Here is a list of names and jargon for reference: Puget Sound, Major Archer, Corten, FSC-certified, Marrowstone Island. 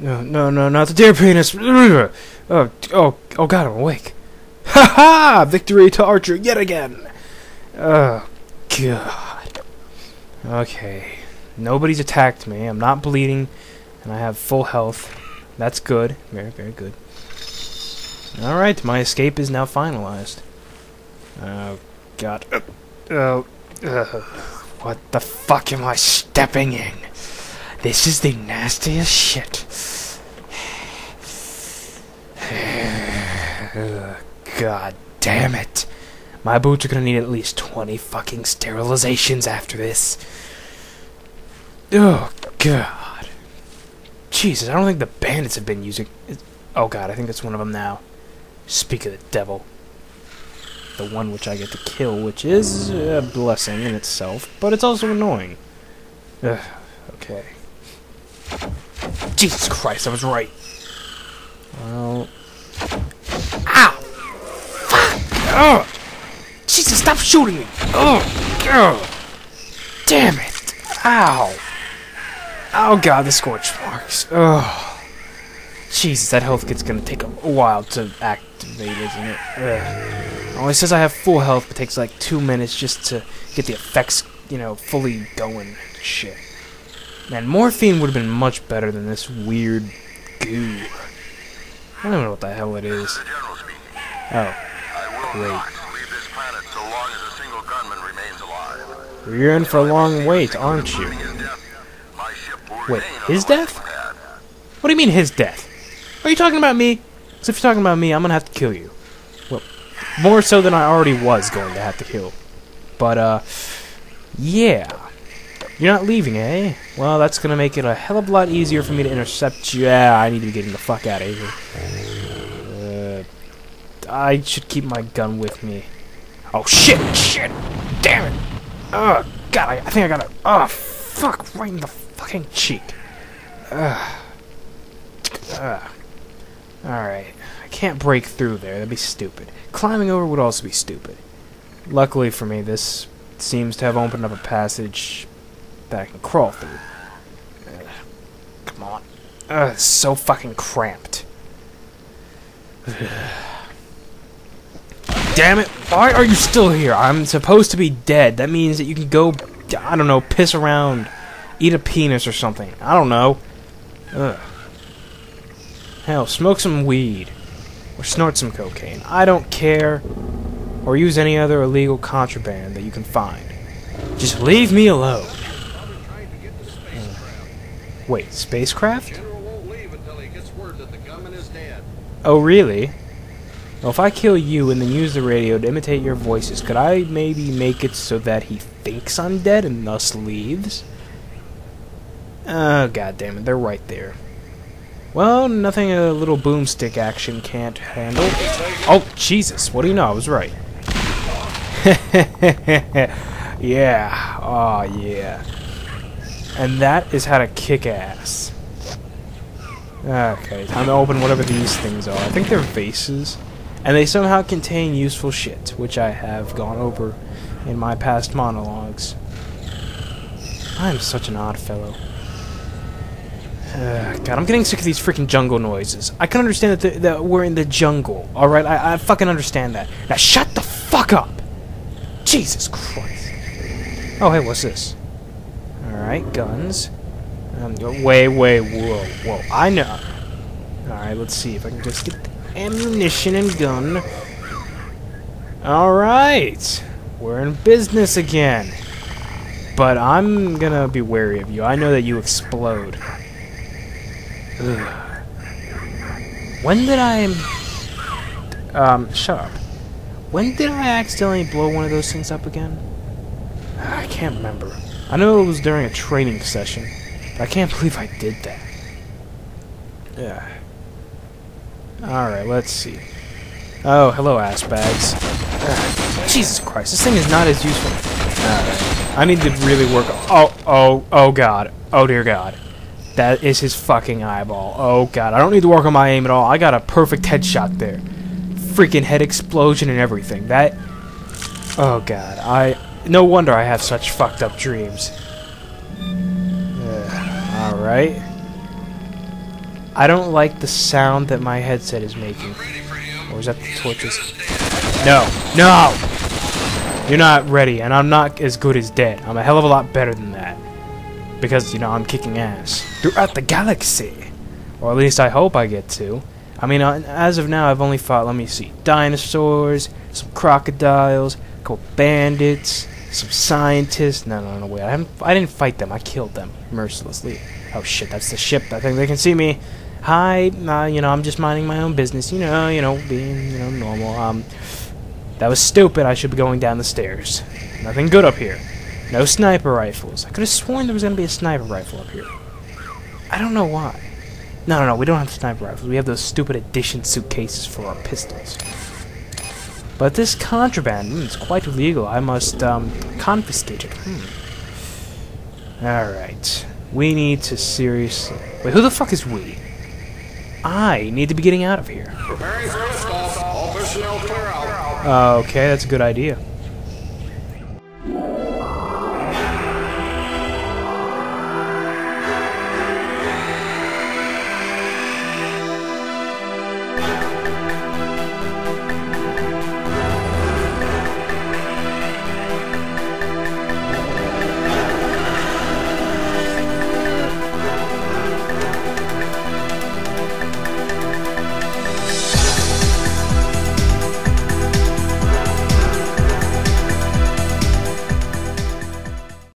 No, not the deer penis! Oh, God, I'm awake. Ha-ha! Victory to Archer yet again! Oh, God. Okay. Nobody's attacked me. I'm not bleeding, and I have full health. That's good. Very, very good. Alright, my escape is now finalized. Oh, God. What the fuck am I stepping in? This is the nastiest shit. God damn it. My boots are gonna need at least 20 fucking sterilizations after this. Oh, God. Jesus, I don't think the bandits have been using... Oh, God, I think that's one of them now. Speak of the devil. The one which I get to kill, which is a blessing in itself, but it's also annoying. Okay. Jesus Christ, I was right. Well... Ow! Fuck! Oh! Jesus, stop shooting me! Oh! Damn it! Ow! Oh God, the scorch marks. Oh! Jesus, that health kit's gonna take a while to activate, isn't it? Ugh. Oh, it says I have full health, but it takes like 2 minutes just to get the effects, you know, fully going. Shit. Man, morphine would have been much better than this weird goo. I don't even know what the hell it is. Oh. Great. You're in for a long wait, aren't you? Wait, his death? What do you mean his death? Are you talking about me? Because if you're talking about me, I'm gonna have to kill you. Well, more so than I already was going to have to kill. But, yeah. You're not leaving, eh? Well, that's gonna make it a hell of a lot easier for me to intercept you. Yeah, I need to be getting the fuck out of here. I should keep my gun with me. Oh, shit! Damn it! Oh, God, I think I gotta... Oh, fuck, right in the fucking cheek. Alright, I can't break through there. That'd be stupid. Climbing over would also be stupid. Luckily for me, this seems to have opened up a passage that I can crawl through. Come on. It's so fucking cramped. Damn it! Why are you still here? I'm supposed to be dead. That means that you can go, I don't know, piss around, eat a penis or something. I don't know. Hell, smoke some weed. Or snort some cocaine. I don't care. Or use any other illegal contraband that you can find. Just leave me alone. Wait, spacecraft? Oh, really? Well, if I kill you and then use the radio to imitate your voices, could I maybe make it so that he thinks I'm dead and thus leaves? Oh, goddammit, they're right there. Well, nothing a little boomstick action can't handle. Oh, Jesus, what do you know? I was right. Yeah, oh, yeah. And that is how to kick ass. Okay, time to open whatever these things are. I think they're vases. And they somehow contain useful shit, which I have gone over in my past monologues. I'm such an odd fellow. God, I'm getting sick of these freaking jungle noises. I can understand that we're in the jungle, alright? I fucking understand that. Now shut the fuck up! Jesus Christ. Oh, hey, what's this? Alright, guns. Whoa. I know. Alright, let's see if I can just get the ammunition and gun. Alright. We're in business again. But I'm gonna be wary of you. I know that you explode. Ugh. When did I... shut up. When did I accidentally blow one of those things up again? I can't remember. I know it was during a training session, but I can't believe I did that. Yeah. Alright, let's see. Oh, hello, ass bags. Jesus Christ, this thing is not as useful. I need to really work on... Oh, God. Oh, dear God. That is his fucking eyeball. Oh, God. I don't need to work on my aim at all. I got a perfect headshot there. Freaking head explosion and everything. That... Oh, God. No wonder I have such fucked up dreams. Alright. I don't like the sound that my headset is making. Or is that the torches? No. No! You're not ready, and I'm not as good as dead. I'm a hell of a lot better than that. Because, you know, I'm kicking ass. Throughout the galaxy! Or at least I hope I get to. I mean, as of now, I've only fought, let me see, dinosaurs, some crocodiles, a couple bandits, some scientists. No, wait, I didn't fight them. I killed them mercilessly. Oh, shit, that's the ship. I think they can see me. Hi, you know, I'm just minding my own business, you know, being, you know, normal. That was stupid. I should be going down the stairs. Nothing good up here. No sniper rifles. I could have sworn there was going to be a sniper rifle up here. I don't know why. No, we don't have sniper rifles. We have those stupid edition suitcases for our pistols. But this contraband, it's quite illegal. I must, confiscate it. Alright. We need to seriously... Wait, who the fuck is we? I need to be getting out of here. Okay, that's a good idea.